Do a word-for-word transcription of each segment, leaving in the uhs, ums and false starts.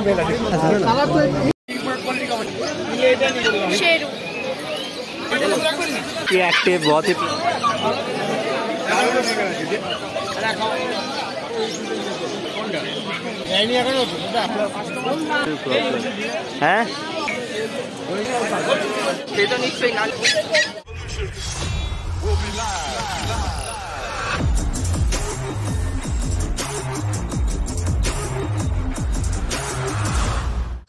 बहुत ही हैं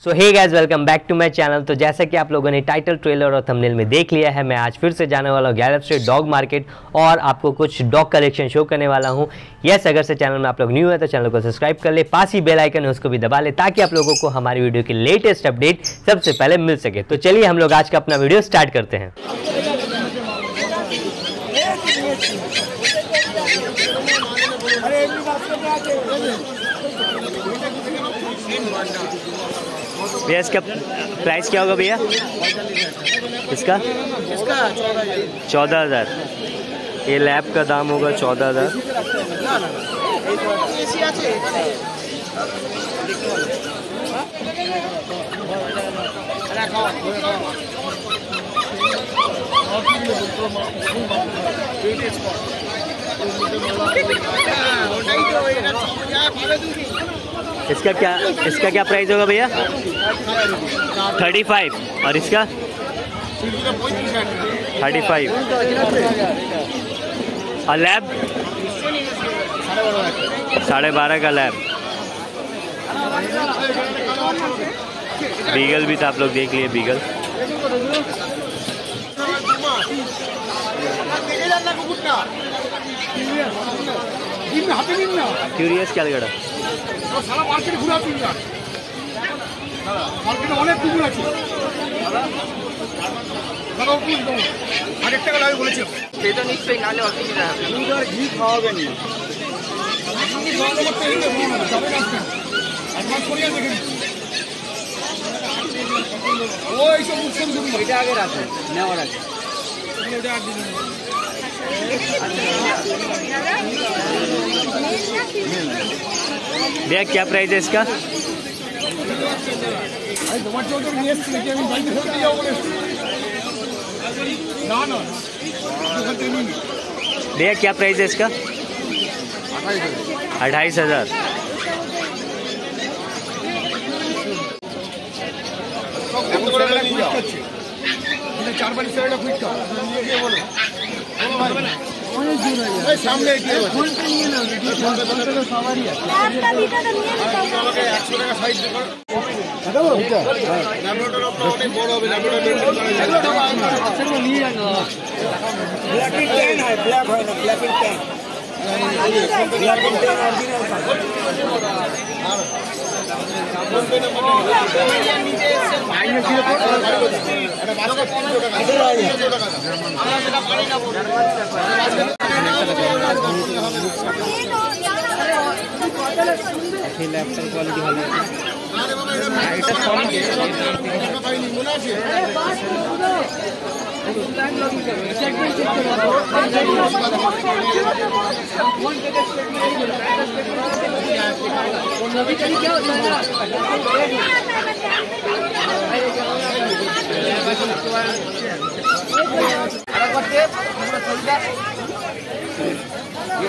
so hey guys welcome back to my channel. तो जैसा कि आप लोगों ने टाइटल ट्रेलर और थंबनेल में देख लिया है, मैं आज फिर से जाने वाला हूँ गैलिफ स्ट्रीट डॉग मार्केट और आपको कुछ डॉग कलेक्शन शो करने वाला हूँ। यस, अगर से चैनल में आप लोग न्यू है तो चैनल को सब्सक्राइब कर ले, पास ही बेल आइकन है उसको भी दबा ले ताकि आप लोगों को हमारी वीडियो की लेटेस्ट अपडेट सबसे पहले मिल सके। तो चलिए हम लोग आज का अपना वीडियो स्टार्ट करते हैं। भैया इसका प्राइस क्या होगा भैया? इसका चौदह हज़ार। ये लैब का दाम होगा चौदह हज़ार। इसका क्या इसका क्या प्राइस होगा भैया? Thirty five. और इसका थर्टी फाइव। और लैब साढ़े बारह का लैब। बीगल भी था, आप लोग देख लिए बीगल। क्यूरियस क्या लगा? भैया क्या प्राइस है इसका? भैया क्या प्राइस है इसका? अट्ठाईस हजार। Black quality. ये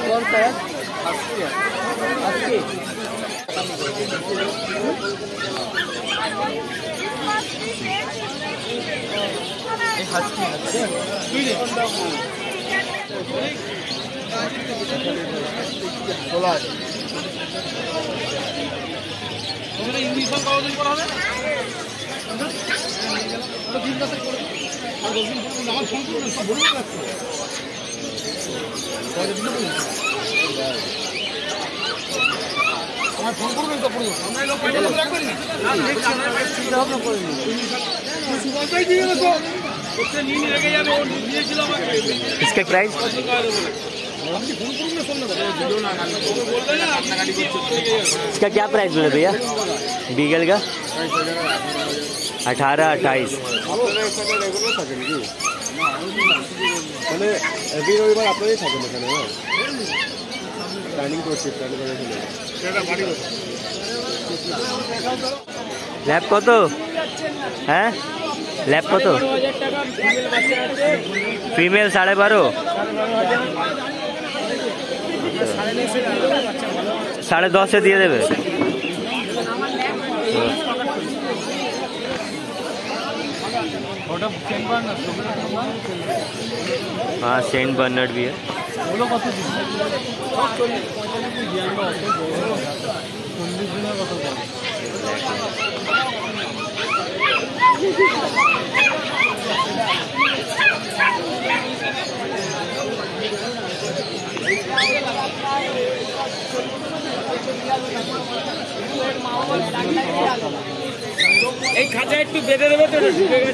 कौन सा है? इसका प्राइस इसका क्या प्राइस बोले भैया? बीगल का अठारह अट्ठाईस। মানে এভি রবিবার আপনারাই থাকেন এখানে? হ্যাঁ, প্ল্যানিং করছি, প্ল্যান করে ফেলেছি। लैब कत हाँ लैब कत फीमेल साढ़े बारो साढ़े दस से दिए देवे हाँ सेंट बर्नार्ड भी है एक खाँचा एक बेधे देवे तो ढुके ग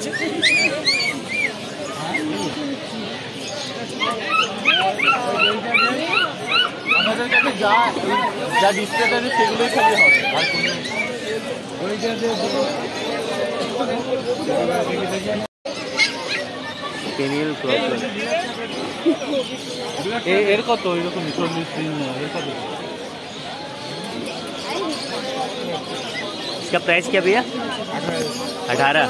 इसका प्राइस क्या भैया? अठारह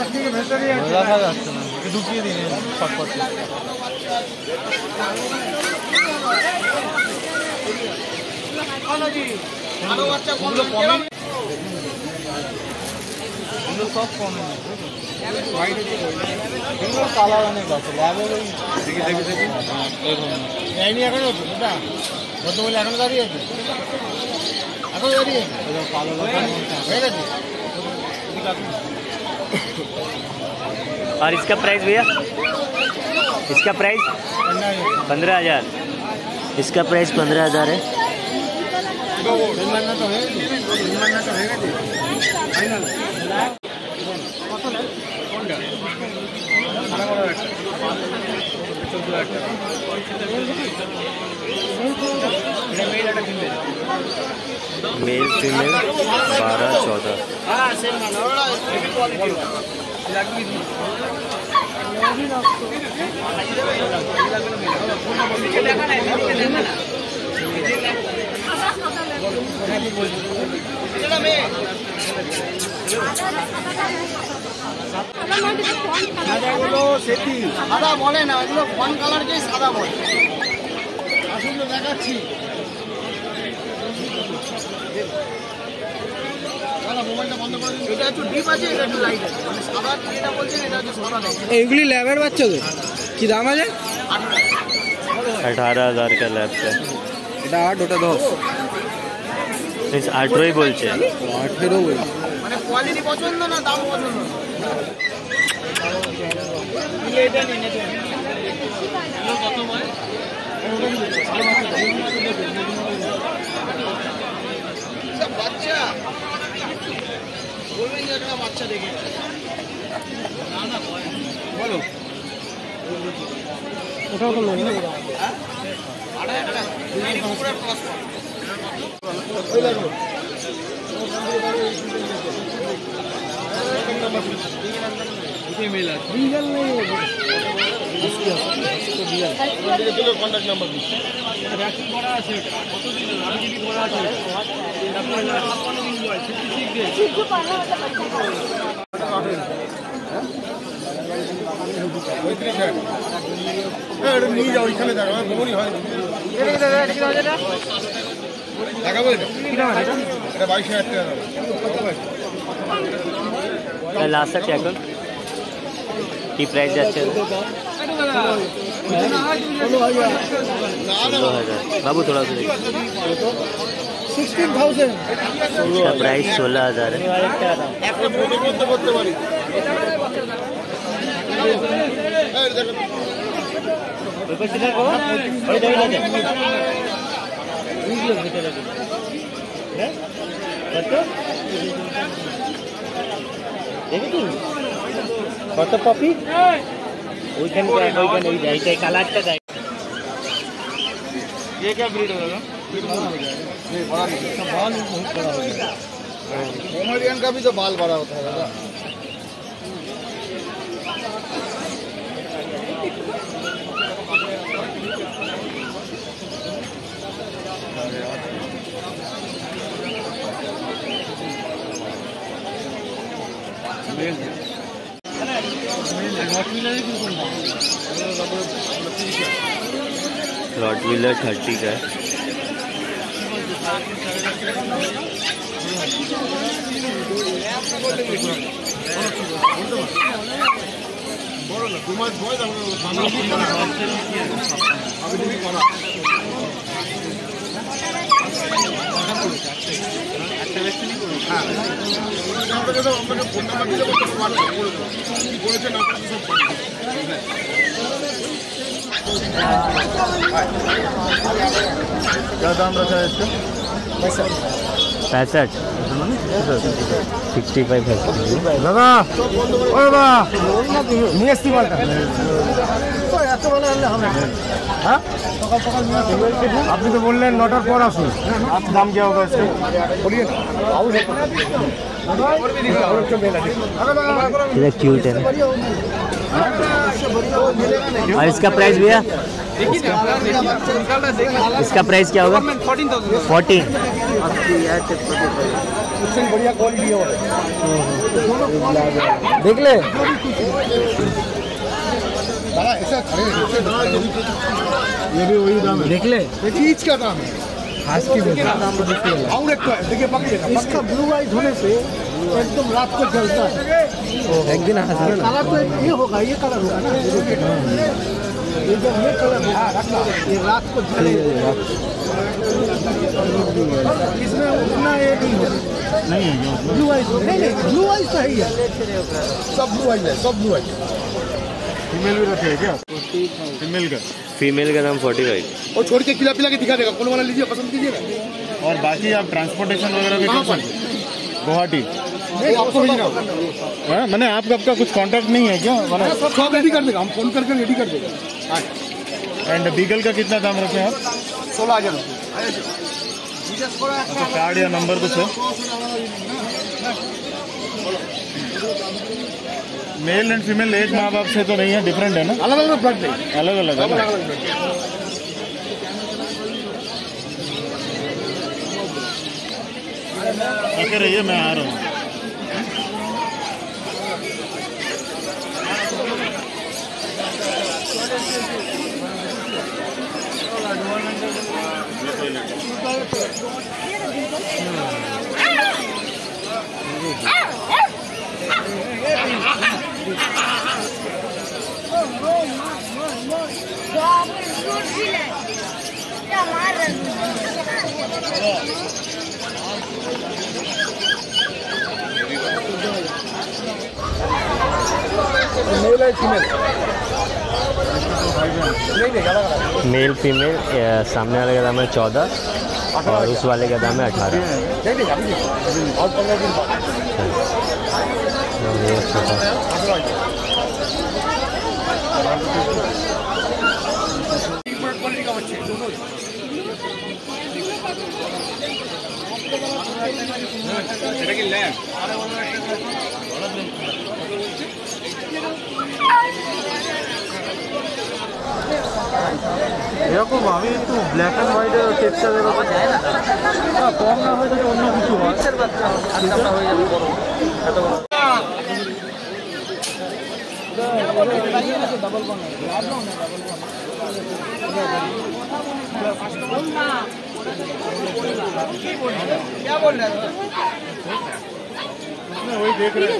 और इसका प्राइस भैया? इसका प्राइस पंद्रह हजार। इसका प्राइस पंद्रह हजार है। मेल फीमेल बारह चौदह दाम आज अठारह हजार का लैब का आठ ओटा दस बच्चा নিয়ে যাও ওইখানে দেখো বমনি হয় बाबू थोड़ा सा प्राइस सोलह हजार है कत पपी कलर ये क्या ब्रीड होगा? बाल बहुत बड़ा होगा। पोमेरियन का भी तो बाल बड़ा होता है दादा। रॉटवीलर थर्टी का क्या दाम रखा है इसका? पैंसठ सिक्सटी फाइव दादा दादा नहीं इस्तेमाल আপনি তো বললেন নটার পর আসুন আপনার দাম কি হবে স্যার বলিয়ে না আউট হবে এটা কিউট है और इसका प्राइस भैया इसका प्राइस क्या होगा फोर्टीन बढ़िया क्वालिटी है देख ले ये भी वही दाम है देख ले चीज का दाम है आज की और एक देखिए पकड़िएगा इसका ब्लू आइज होने से एकदम रात को जलता है एक दिन कलर तो ये होगा ये कलर होगा ना ये जो ये कलर होगा ये रात को जलेगा इसमें उतना ये नहीं है नहीं ब्लू आइज नहीं नहीं ब्लू आइज सही है सब ब्लू आइज है सब ब्लू आइज फीमेल भी रखे है क्या फीमेल का फीमेल का नाम फोर्टी फाइव और छोड़ के खिला पिला के दिखा देगा कौन वाला लीजिए पसंद कीजिएगा और बाकी आप ट्रांसपोर्टेशन वगैरह कहाँ पर गुवाहाटी आपको भेजना मैंने आपका आपका कुछ कांटेक्ट नहीं है क्या वाला सब रेडी कर देगा हम फोन करके रेडी कर देगा एंड बीगल का कितना दाम रखे आप सोलह हज़ार रुपये कार्ड या नंबर कुछ मेल एंड फीमेल एक माँ बाप से तो नहीं है डिफरेंट है ना अलग अलग ब्लड नहीं अलग अलग अलग अलग ठीक रहिए मैं आ रहा हूँ मेल फीमेल सामने वाले का दाम है चौदह और उस वाले का दाम है এরকম আমি একটু ব্ল্যাক অ্যান্ড হোয়াইট টেক্সচার এর উপর যায় না কম না হয় যদি অন্য কিছু হয় টেক্সচার বাচ্চা আলাদা হয়ে যাবে বড় এত বড় ডাবল বন আর না ডাবল বন क्या बोल रहा है वही देख रहे हैं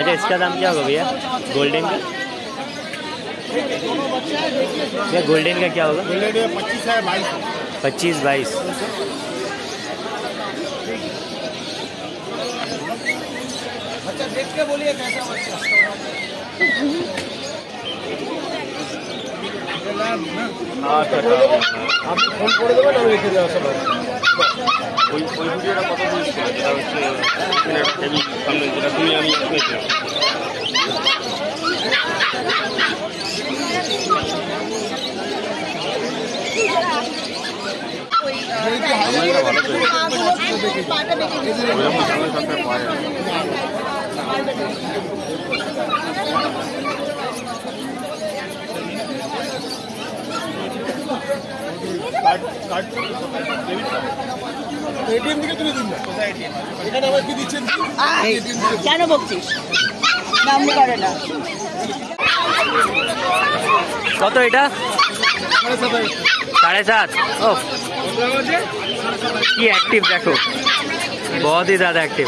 अच्छा इसका दाम क्या होगा भैया गोल्डन का भैया गोल्डन का क्या होगा पच्चीस है बाईस पच्चीस बाईस अच्छा देख के बोलिए कैसा बच्चा आप फोन कर दो ना लिख दिया सब ওই ওইগুলোটা কত বলছে এটা হচ্ছে সামনে যেটা তুমি আমি পেয়েছি কাট কাট কেন বকছিস? নামনি করে না। কত এটা? साढ़े सात। ओह की एक्टिव देखो, बहुत ही ज़्यादा एक्टिव,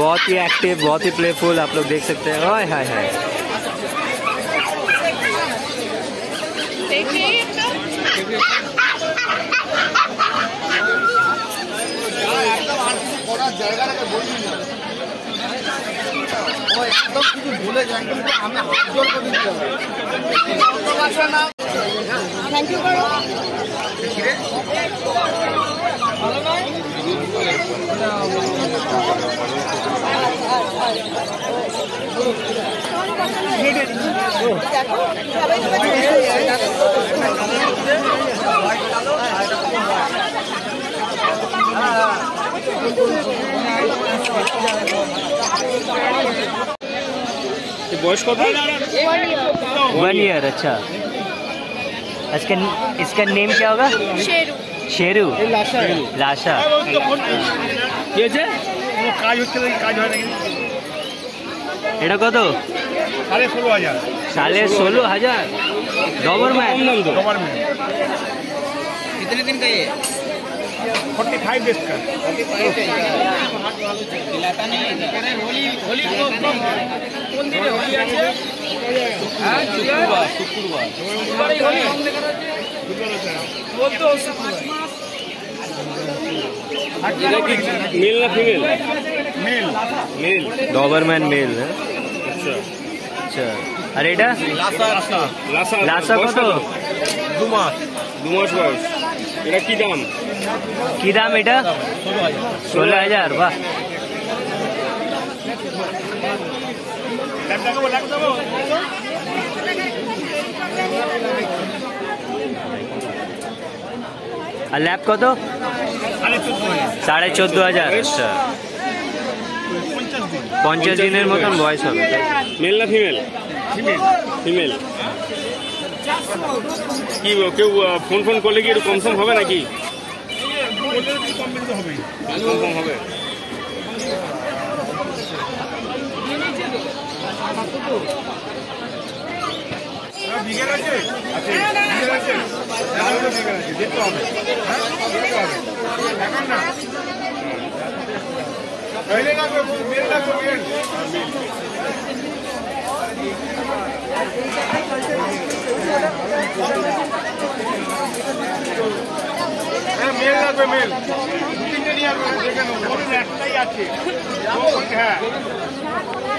बहुत ही एक्टिव, बहुत ही प्लेफुल, आप लोग देख सकते हैं। Hi hi hi Thank you. Boys को वन ईयर। अच्छा, इसका इसका नेम क्या होगा? शेरू। शेरू लाशा लाशा ये जे काज होते काज हो रही এটা কত? साढ़े सोलह हज़ार। साढ़े सोलह हज़ार। गवर्नमेंट गवर्नमेंट कितने दिन का ये? पैंतालीस डेज का। दिलाता नहीं। होली होली कौन दिन होली है? हां शुक्रवार। शुक्रवार बड़ी होली हम ने करा है। वो तो शुक्रवार मेल ना female? Male male Doberman male है। अच्छा अच्छा। अरे एटा लासा लासा लासा কত? दो मास। दो मास বয়স। এটা কি দাম? কি দাম এটা? सोलह हज़ार। বাহ। আর ল্যাব কত? साढ़े चौदह हज़ार। আচ্ছা, পঞ্চাশ দিনের মতন বয়স হবে। মেল না ফিমেল? Female female. কি কেউ ফোন ফোন করলে কি একটু কনফার্ম হবে নাকি? কনফার্ম হবে। मेल